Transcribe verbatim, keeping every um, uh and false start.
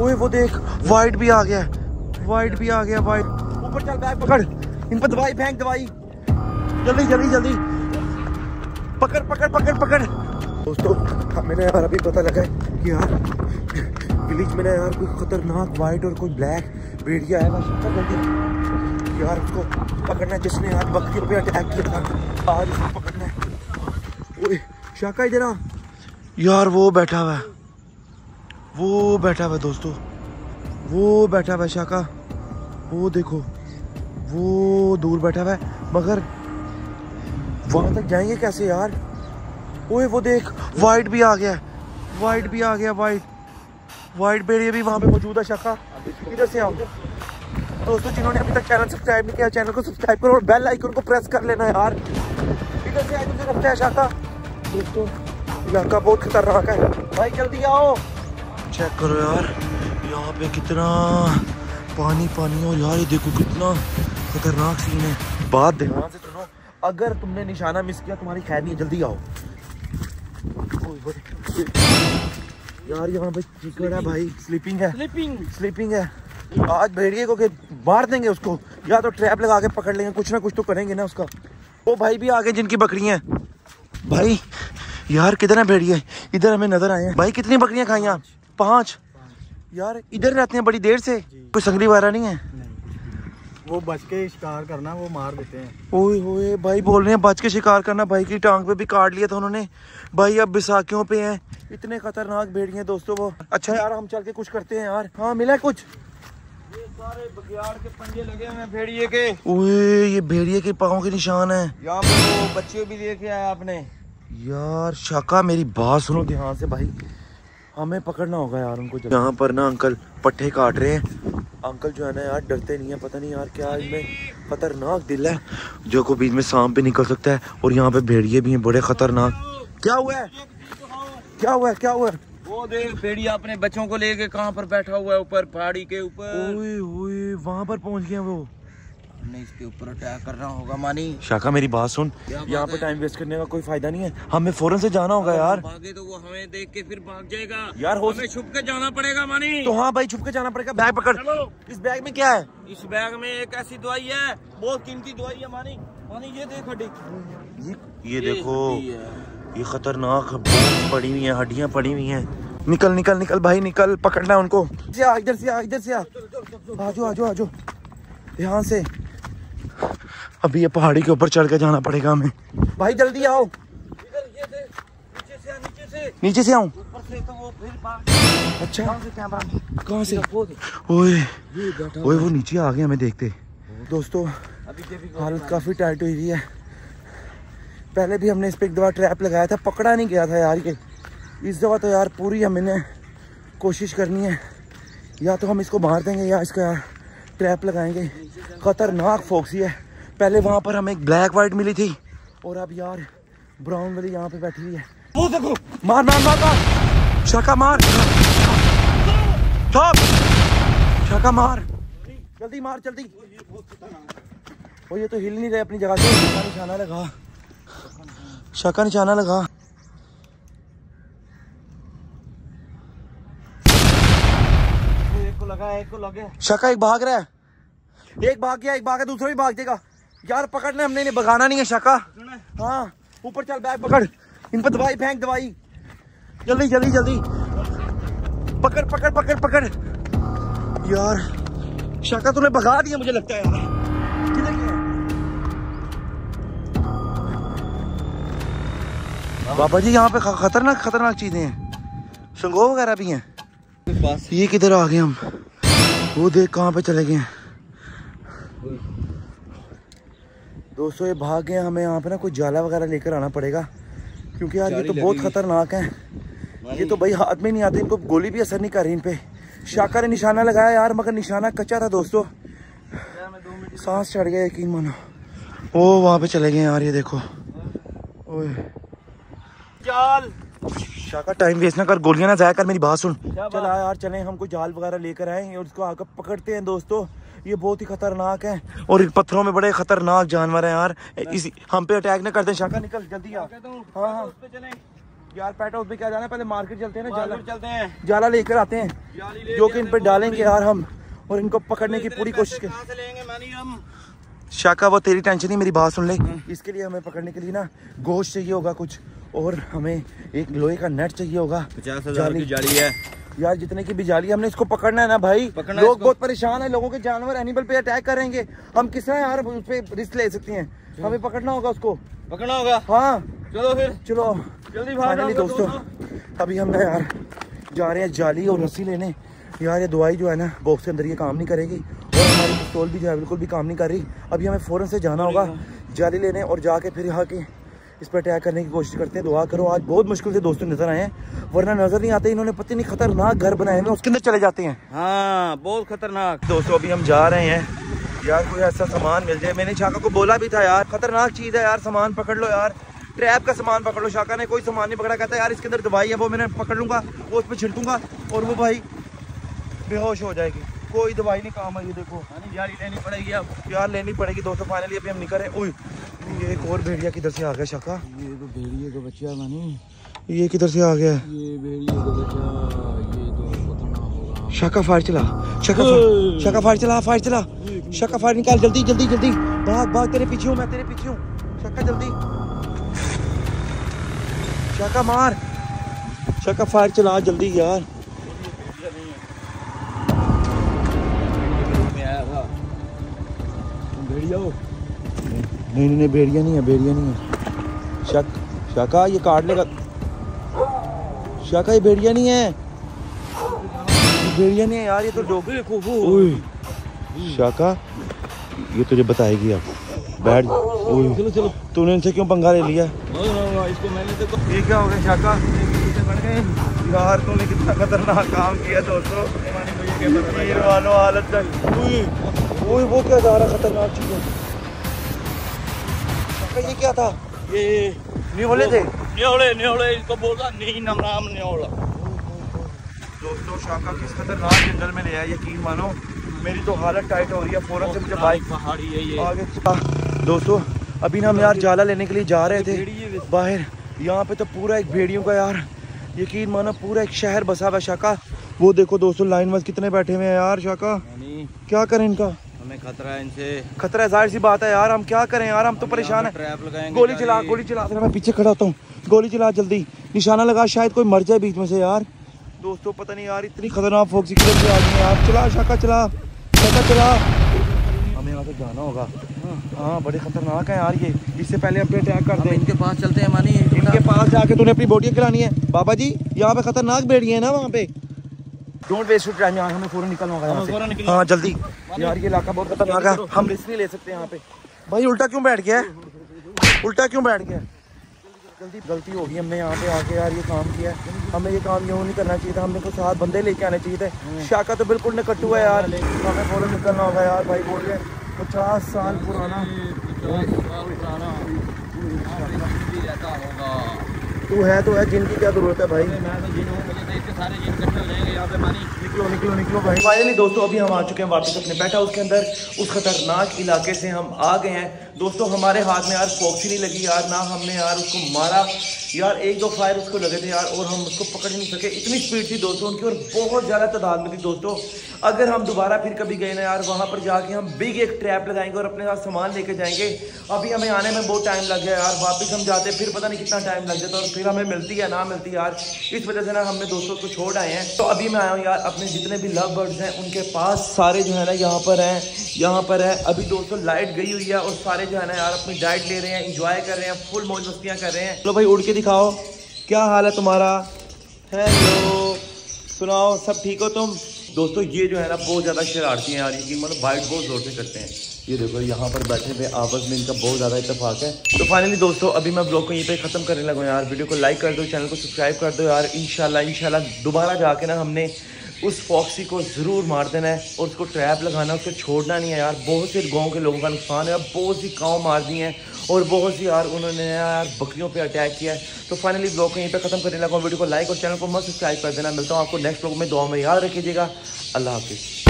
ओए वो देख वाइट भी आ गया, वाइट भी आ गया, वाइट। ऊपर चल, बैग पकड़, इन पर दवाई फेंक, दवाई जल्दी जल्दी जल्दी, पकड़ पकड़ पकड़ पकड़। दोस्तों मैंने यार अभी पता लगा है कि यार विलेज में ना यार कोई खतरनाक वाइट और कोई ब्लैक भेड़िया है यार, उसको पकड़ना जिसने यार बकरी पे अटैक किया था, आज उसको पकड़ना है। ओए शाका इधर आ यार, वो बैठा हुआ है, वो बैठा हुआ है दोस्तों, वो बैठा हुआ है शाका, वो देखो वो दूर बैठा हुआ है, मगर वहाँ तक जाएंगे कैसे यार। ओए वो देख वाइट भी आ गया, वाइट भी आ गया, वाइट वाइट भेड़िया भी वहाँ पे मौजूद है। शाका इधर से आओ। दोस्तों जिन्होंने अभी तक चैनल सब्सक्राइब नहीं किया, चैनल को सब्सक्राइब करो और बेल आइकन को प्रेस कर लेना यार। इधर से आए तो रखता है शाका। दोस्तों इलाका बहुत खतरनाक है भाई, जल्दी आओ। चेक करो यार यहाँ पे कितना पानी पानी हो यार, ये देखो कितना खतरनाक सीन है। बात ध्यान से सुनो, अगर तुमने निशाना मिस किया तुम्हारी खैर नहीं, जल्दी आओ यार। यहाँ पे चिकड़ है भाई, स्लीपिंग है, स्लीपिंग स्लीपिंग है। आज भेड़िए को के मार देंगे उसको, या तो ट्रैप लगा के पकड़ लेंगे, कुछ ना कुछ तो करेंगे ना उसका। वो भाई भी आ गए जिनकी बकरियाँ हैं भाई। यार किधर है भेड़िए, इधर हमें नजर आए हैं भाई। कितनी बकरियाँ खाई आज? पाँच यार। इधर रहते हैं बड़ी देर से, कोई संगली वारा नहीं है? नहीं। वो बच के शिकार करना, वो मार देते हैं। ओए होए भाई बोल रहे हैं बच के शिकार करना, भाई की टांग पे भी काट लिया था उन्होंने भाई। अब बैसाखियों पे हैं, इतने खतरनाक भेड़िए दोस्तों वो। अच्छा यार हम चल के कुछ करते हैं यार। हाँ मिला कुछ? सारे बगियाड़ के पंजे लगे हुए हैं भेड़िए के। ओए ये भेड़िए के पाँव के निशान है यहाँ पे। वो बच्चे भी लेके आया आपने? यार शाका मेरी बात सुनो ध्यान से भाई, हमें पकड़ना होगा यार उनको। यहाँ पर ना अंकल पट्टे काट रहे हैं, अंकल जो है ना यार डरते नहीं है, पता नहीं यार क्या इनमें खतरनाक दिल है, जो को बीच में सांप भी निकल सकता है। और यहाँ पे भेड़िए भी हैं बड़े खतरनाक। क्या हुआ है, क्या हुआ है, क्या हुआ है? वो देख भेड़िया अपने बच्चों को लेके कहाँ पर बैठा हुआ है, ऊपर पहाड़ी के ऊपर। ओए ओए वहाँ पर पहुँच गया वो, हमने इसके ऊपर अटैक करना होगा मानी। शाका मेरी बात सुन, यहाँ पर टाइम वेस्ट करने का कोई फायदा नहीं है, हमें फौरन से जाना होगा यार। भागे तो वो हमें देख के फिर भाग जाएगा यार, हमें छुप के जाना पड़ेगा मानी। तो हाँ भाई छुप के जाना पड़ेगा। बैग पकड़, इस बैग में क्या है? इस बैग में एक ऐसी दवाई है, बहुत कीमती दवाई है मानी। मानी ये देख हड्डी, ये देखो ये खतरनाक पड़ी हुई है, हड्डियाँ पड़ी हुई हैं। निकल निकल निकल भाई निकल, पकड़ना है उनको। इधर से आ, इधर से आ, आजो आजो आजो ध्यान से। अभी ये पहाड़ी के ऊपर चढ़ के जाना पड़ेगा हमें भाई, जल्दी आओ। नीचे से आऊँ? अच्छा कहाँ से? ओए ओए वो नीचे आ गए हमें देखते। दोस्तों हालत काफी टाइट हुई हुई है, पहले भी हमने इस पर एक दफा ट्रैप लगाया था, पकड़ा नहीं गया था यार ये। इस दफा तो यार पूरी हमने कोशिश करनी है, या तो हम इसको मार देंगे या इसका ट्रैप लगाएंगे। खतरनाक फोक्सी है, पहले वहाँ पर हमें एक ब्लैक वाइट मिली थी और अब यार ब्राउन वाली यहाँ पे बैठी हुई है। वो देखो मार मार मार मार शाका, मार शाका, मार जल्दी, मार जल्दी। और ये तो हिल नहीं रहे अपनी जगह से। निशाना लगा शाका, निशाना लगा। एक को लगा, एक को लगे। शाका एक भाग रहा है, एक भाग गया, एक भाग है, दूसरा भी भाग देगा यार। पकड़ना हमने, इन्हें भगाना नहीं है शाका। हाँ ऊपर चल, बैग पकड़, इन पर दवाई फेंक, दवाई जल्दी जल्दी जल्दी। पकड़ पकड़ पकड़ पकड़ यार। शाका तूने भगा दिया मुझे लगता है यार। बाबा जी यहाँ पे खतरनाक खतरनाक चीजें हैं, शंगो वगैरह भी हैं। ये किधर आ गए हम? वो देख कहाँ पे चले गए दोस्तों, ये भाग गए। हमें यहाँ पे ना कोई जाला वगैरह लेकर आना पड़ेगा, क्योंकि यार ये तो बहुत खतरनाक है। ये तो भाई हाथ में नहीं आते, इनको गोली भी असर नहीं कर रही इन पे। शाका ने निशाना लगाया यार, मगर निशाना कच्चा था दोस्तों। सांस चढ़ गया यकीन मानो। ओ वहाँ पे चले गए यार, ये देखो। ओए जाल। शाका टाइम वेस्ट ना कर, गोलियां ना जाया कर, मेरी बात सुन। चल आ यार चलें, हमको जाल वगैरह लेकर आए और उसको आकर पकड़ते हैं। दोस्तों ये बहुत ही खतरनाक है और इन पत्थरों में बड़े खतरनाक जानवर हैं यार, इसी हम पे अटैक ना करते। शाका निकल जल्दी आ। हाँ हाँ यार पेट हाउस में क्या जाना, पहले मार्केट चलते हैं ना, जाला चलते हैं, जाला लेकर आते हैं जो कि इन पर डालेंगे यार हम, और इनको पकड़ने की पूरी कोशिश करें। शाका वो तेरी टेंशन ही, मेरी बात सुन ले। इसके लिए हमें पकड़ने के लिए ना गोश्त चाहिए होगा कुछ, और हमें एक लोहे का नेट चाहिए होगा। पचास हजार की जाली है यार, जितने की भी जाली, हमने इसको पकड़ना है ना भाई। लोग बहुत परेशान है, लोगों के जानवर एनिमल पे अटैक करेंगे, हम किस तरह यार उस पर रिस्क ले सकते हैं। हमें पकड़ना होगा, उसको पकड़ना होगा। हाँ चलो फिर, चलो जल्दी भागो दोस्तों। अभी हम यार जा रहे हैं जाली और रस्सी लेने। यार ये दवाई जो है ना बॉक्स के अंदर, ये काम नहीं करेगी, और हमारी पिस्तौल भी जो है बिल्कुल भी काम नहीं कर रही। अभी हमें फ़ौरन से जाना होगा जाली लेने, और जाके फिर यहाँ के इस पर अटैक करने की कोशिश करते हैं। दुआ करो आज बहुत मुश्किल से दोस्तों नज़र आए हैं, वरना नज़र नहीं आते। इन्होंने पता नहीं खतरनाक घर बनाए हैं, उसके अंदर चले जाते हैं। हाँ बहुत खतरनाक। दोस्तों अभी हम जा रहे हैं यार, कोई ऐसा सामान मिल जाए। मैंने शाका को बोला भी था यार खतरनाक चीज़ है यार, सामान पकड़ लो यार, ट्रैप का सामान पकड़ लो। शाका ने कोई सामान नहीं पकड़ा, कहता है यार इसके अंदर दवाई है, वो मैंने पकड़ लूँगा, वो उस पर छिड़कूँगा और वो भाई बेहोश हो जाएगी। कोई दवाई नहीं काम आई। देखो यार लेनी पड़ेगी, अब यार लेनी पड़ेगी दोस्तों। फाइनली अभी हम निकले। ओए ये एक और भेड़िया किधर से आ गया शाका, ये तो भेड़िए का बच्चा मानी, ये किधर से आ गया ये भेड़िए का बच्चा, ये तो पता ना होगा। शाका फायर चला, शाका फायर, शाका फायर चला, फायर चला शाका, फायर निकाल जल्दी जल्दी जल्दी, भाग भाग, तेरे पीछे हूँ मैं, तेरे पीछे हूँ शाका, जल्दी शाका मार, शाका फायर चला जल्दी यार। नहीं नहीं भेड़िया नहीं है, भेड़िया नहीं है। शक शाका ये काट लेगा, शाका ये भेड़िया नहीं है, भेड़िया नहीं है यार, ये तो डोगी। शाका ये तुझे बताएगी अब, बैठ। चलो चलो, तूने इनसे क्यों पंगा ले लिया? इसको मैंने तो क्या हो गया शाका, यार तूने कितना खतरनाक काम किया दोस्तों। वो वो क्या जा रहा खतरनाक चीज़ है, ये क्या था? ये न्योले थे, न्योले न्योले इसको बोला, नहीं नाम न्योला। दोस्तों शाका किस खतरनाक जंगल में ले आया, यकीन मानो मेरी तो हालत टाइट हो रही है। फौरन से मुझे बाइक पहाड़ी है ये आगे। दोस्तों अभी ना हम यार जाला लेने के लिए जा रहे थे बाहर, यहाँ पे तो पूरा एक भेड़ियों का यार, यकीन मानो पूरा एक शहर बसा हुआ। शाका वो देखो दोस्तों लाइन वाइज कितने बैठे हुए हैं यार। शाका क्या करें इनका, हमें खतरा है इनसे, खतरा है, जाहिर सी बात है यार, हम क्या करें यार, हम तो परेशान हैं। गोली चला, गोली चला, मैं पीछे खड़ा होता हूँ, गोली चला जल्दी, निशाना लगा, शायद कोई मर जाए बीच में से यार। दोस्तों पता नहीं यार इतनी खतरनाक फोक्सी किलर से आदमी यार। चला शाका चला, शाका चला, हमें यहाँ से जाना होगा। हाँ बड़े खतरनाक है यार ये, इससे पहले हम पे अटैक कर दें, इनके पास चलते हैं। मानी इनके पास जाके तूने अपनी बॉडी खिलानी है। बाबा जी यहाँ पे खतरनाक भेड़िए है ना, वहाँ पे डोंट वेस्ट योर टाइम यार, हमें फौरन निकलना होगा यहाँ से। हाँ जल्दी यार, ये इलाका बहुत खतरनाक है, हम रिस्क नहीं ले सकते यहाँ पे। भाई उल्टा क्यों बैठ गया, उल्टा क्यों बैठ गया? जल्दी, गलती हो गई हमने यहाँ पे आके यार, ये काम किया है, हमें ये काम यूँ नहीं करना चाहिए था, हमने कुछ साथ बंदे लेके आने चाहिए थे। शाका तो बिल्कुल निकट्टू है यार, हमें फौरन निकलना होगा यार। भाई बोल रहे पचास साल पुराना तू है तो है, जिन की क्या जरूरत है भाई, मैं तो जिन हूँ, सारे यहाँ पे मानी। निकलो निकलो निकलो भाई। फाइनली दोस्तों अभी हम आ चुके हैं वापस अपने पेट हाउस के अंदर, उस खतरनाक इलाके से हम आ गए हैं। दोस्तों हमारे हाथ में यार फोक्सी नहीं लगी यार, ना हमने यार उसको मारा यार, एक दो फायर उसको लगे थे यार, और हम उसको पकड़ नहीं सके, इतनी स्पीड थी दोस्तों उनकी, और बहुत ज़्यादा तादाद में थी। दोस्तों अगर हम दोबारा फिर कभी गए ना यार, वहाँ पर जाके हम बिग एक ट्रैप लगाएंगे और अपने साथ सामान लेके जाएंगे। अभी हमें आने में बहुत टाइम लग गया यार, वापस हम जाते फिर पता नहीं कितना टाइम लग जाता, और फिर हमें मिलती है ना मिलती यार, इस वजह से ना हमने दोस्तों को छोड़ आए हैं। तो अभी मैं आया हूँ यार, अपने जितने भी लव बर्ड्स हैं उनके पास सारे जो है ना यहाँ पर हैं, यहाँ पर है। अभी दोस्तों लाइट गई हुई है, और सारे जो है ना यार अपनी डाइट ले रहे हैं, इंजॉय कर रहे हैं, फुल मौज मस्तियाँ कर रहे हैं। चलो भाई उड़ के दिखाओ क्या हाल है तुम्हारा, हेलो सुनाओ सब ठीक हो तुम? दोस्तों ये जो है ना बहुत ज़्यादा शरारती हैं यार, ये मतलब बाइट बहुत ज़ोर से करते हैं। ये देखो यहाँ पर बैठे हुए आपस में इनका बहुत ज़्यादा इत्तेफाक है। तो फाइनली दोस्तों अभी मैं ब्लॉग को यहीं पे ख़त्म करने लगा यार। वीडियो को लाइक कर दो, चैनल को सब्सक्राइब कर दो यार। इंशाल्लाह इंशाल्लाह दोबारा जाके ना हमने उस फॉक्सी को ज़रूर मार देना है, और उसको ट्रैप लगाना है, उसको छोड़ना नहीं है यार। बहुत से गाँव के लोगों का नुकसान है, बहुत सी गाँव मार दी हैं, और बहुत सी यार उन्होंने यार बकरियों पे अटैक किया है। तो फाइनली ब्लॉग को यहीं पे ख़त्म करने लगा हूँ। वीडियो को लाइक और चैनल को मस्त सब्सक्राइब कर देना। मिलता हूँ आपको नेक्स्ट ब्लॉग में, दुआ में याद रखिएगा। अल्लाह हाफिज़।